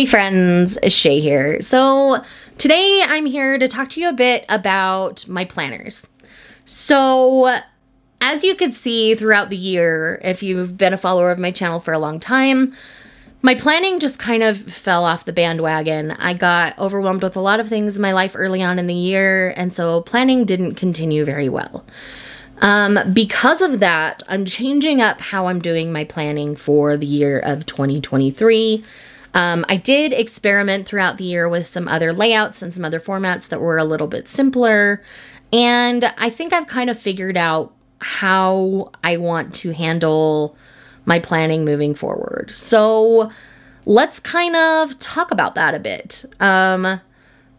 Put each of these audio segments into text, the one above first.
Hey friends, Shay here. So today I'm here to talk to you a bit about my planners. So as you could see throughout the year, if you've been a follower of my channel for a long time, my planning just kind of fell off the bandwagon. I got overwhelmed with a lot of things in my life early on in the year, and so planning didn't continue very well. Because of that, I'm changing up how I'm doing my planning for the year of 2023. I did experiment throughout the year with some other layouts and some other formats that were a little bit simpler. And I think I've kind of figured out how I want to handle my planning moving forward. So let's kind of talk about that a bit.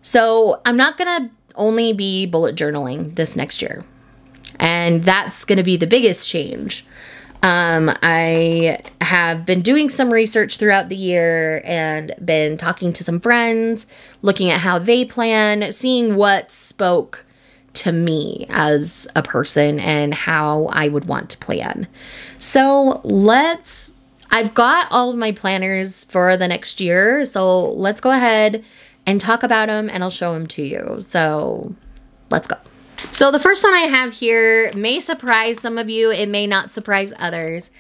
So I'm not going to only be bullet journaling this next year. And that's going to be the biggest change. I have been doing some research throughout the year and been talking to some friends, looking at how they plan, seeing what spoke to me as a person and how I would want to plan. So I've got all of my planners for the next year, so let's go ahead and talk about them and I'll show them to you. So let's go. So the first one I have here may surprise some of you, it may not surprise others,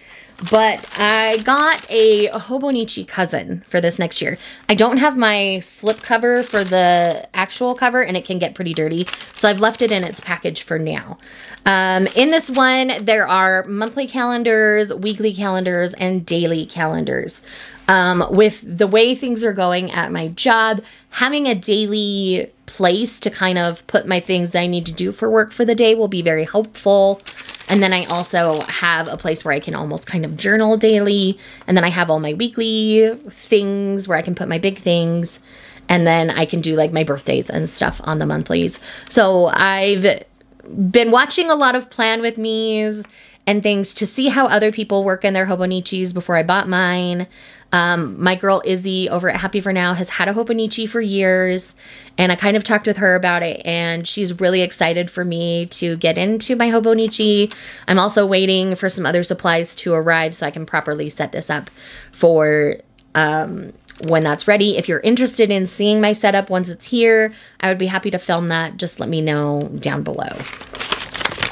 but I got a Hobonichi Cousin for this next year. I don't have my slip cover for the actual cover and it can get pretty dirty, so I've left it in its package for now. In this one, there are monthly calendars, weekly calendars, and daily calendars. With the way things are going at my job, having a daily place to kind of put my things that I need to do for work for the day will be very helpful. And then I also have a place where I can almost kind of journal daily. And then I have all my weekly things where I can put my big things. And then I can do like my birthdays and stuff on the monthlies. So I've been watching a lot of Plan With Me's and things to see how other people work in their Hobonichis before I bought mine. My girl Izzy over at Happy For Now has had a Hobonichi for years, and I kind of talked with her about it, and she's really excited for me to get into my Hobonichi. I'm also waiting for some other supplies to arrive so I can properly set this up for when that's ready. If you're interested in seeing my setup once it's here, I would be happy to film that. Just let me know down below.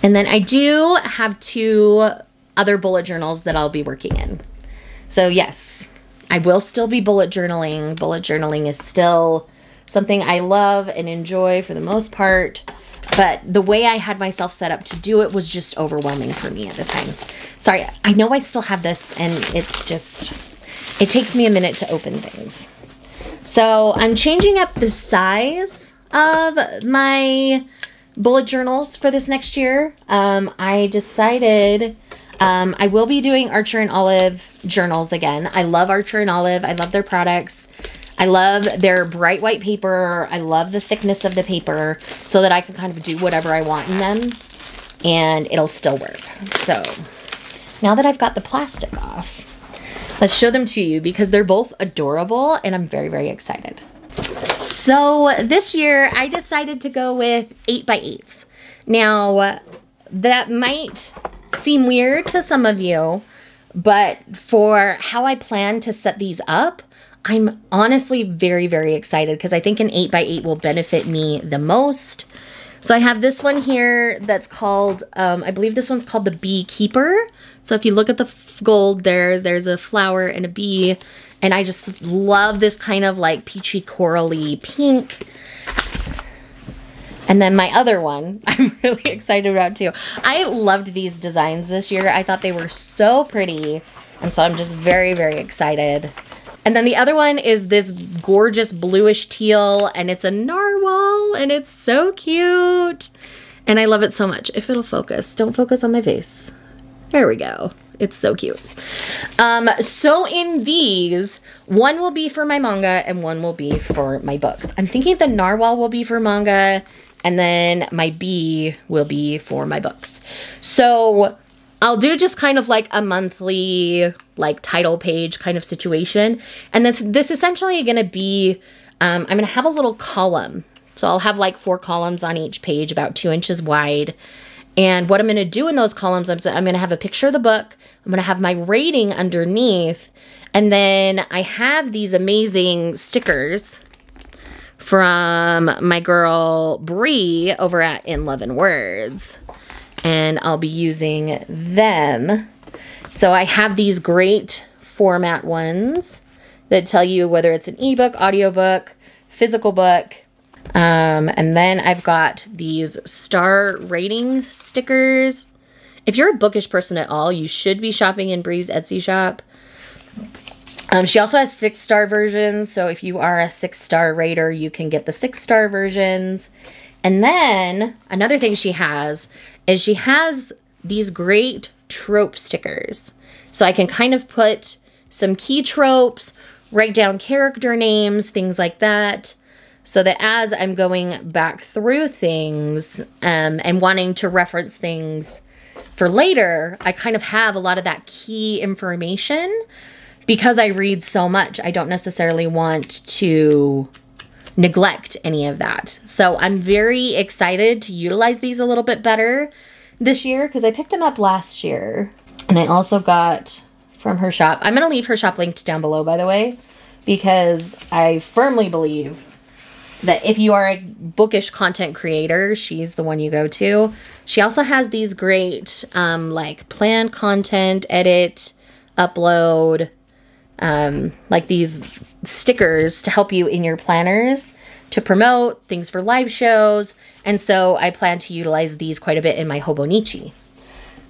And then I do have two other bullet journals that I'll be working in. So yes, I will still be bullet journaling. Bullet journaling is still something I love and enjoy for the most part, but the way I had myself set up to do it was just overwhelming for me at the time. Sorry, I know I still have this and it's just, it takes me a minute to open things. So I'm changing up the size of my bullet journals for this next year. I decided I will be doing Archer and Olive journals again. I love Archer and Olive. I love their products. I love their bright white paper. I love the thickness of the paper so that I can kind of do whatever I want in them and it'll still work. So now that I've got the plastic off, let's show them to you because they're both adorable and I'm very, very excited. So this year I decided to go with 8x8s. Now that might seem weird to some of you, but for how I plan to set these up, I'm honestly very, very excited because I think an 8x8 will benefit me the most. So I have this one here that's called, I believe this one's called the Beekeeper. So if you look at the gold there's a flower and a bee. And I just love this kind of like peachy corally pink. And then my other one, I'm really excited about too. I loved these designs this year. I thought they were so pretty. And so I'm just very, very excited. And then the other one is this gorgeous bluish teal and it's a narwhal and it's so cute. And I love it so much. If it'll focus, don't focus on my face. There we go. It's so cute. So in these, one will be for my manga and one will be for my books. I'm thinking the narwhal will be for manga and then my bee will be for my books. So I'll do just kind of like a monthly like title page kind of situation. And that's this essentially gonna be, I'm gonna have a little column. So I'll have like 4 columns on each page, about 2 inches wide. And what I'm going to do in those columns, I'm going to have a picture of the book. I'm going to have my rating underneath. And then I have these amazing stickers from my girl Bri over at In Love and Words, and I'll be using them. So I have these great format ones that tell you whether it's an ebook, audiobook, physical book. And then I've got these star rating stickers. If you're a bookish person at all, you should be shopping in Bri's Etsy shop. She also has 6-star versions, so if you are a 6-star rater, you can get the 6-star versions. And then another thing she has is she has these great trope stickers. So I can kind of put some key tropes, write down character names, things like that, so that as I'm going back through things and wanting to reference things for later, I kind of have a lot of that key information. Because I read so much, I don't necessarily want to neglect any of that. So I'm very excited to utilize these a little bit better this year because I picked them up last year. And I also got from her shop. I'm going to leave her shop linked down below, by the way, because I firmly believe that if you are a bookish content creator, she's the one you go to. She also has these great like plan content, edit, upload, like these stickers to help you in your planners to promote things for live shows. And so I plan to utilize these quite a bit in my Hobonichi.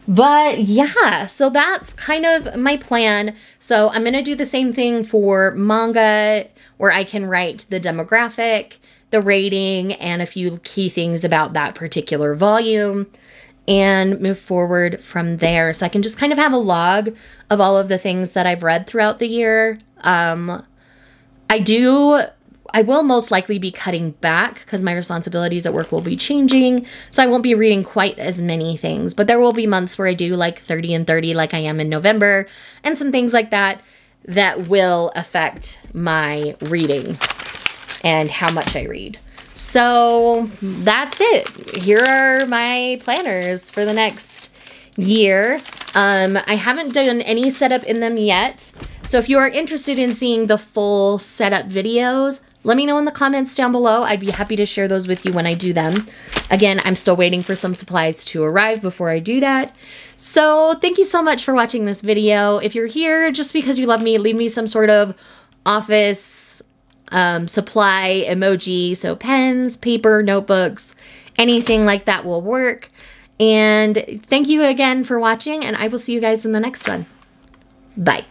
But yeah, so that's kind of my plan. So I'm going to do the same thing for manga, where I can write the demographic, the rating, and a few key things about that particular volume, and move forward from there. So I can just kind of have a log of all of the things that I've read throughout the year. I will most likely be cutting back because my responsibilities at work will be changing. So I won't be reading quite as many things, but there will be months where I do like 30 and 30 like I am in November, and some things like that that will affect my reading and how much I read. So that's it. Here are my planners for the next year. I haven't done any setup in them yet. So if you are interested in seeing the full setup videos, let me know in the comments down below. I'd be happy to share those with you when I do them. Again, I'm still waiting for some supplies to arrive before I do that. So thank you so much for watching this video. If you're here just because you love me, leave me some sort of office supply emoji. So pens, paper, notebooks, anything like that will work. And thank you again for watching, and I will see you guys in the next one. Bye.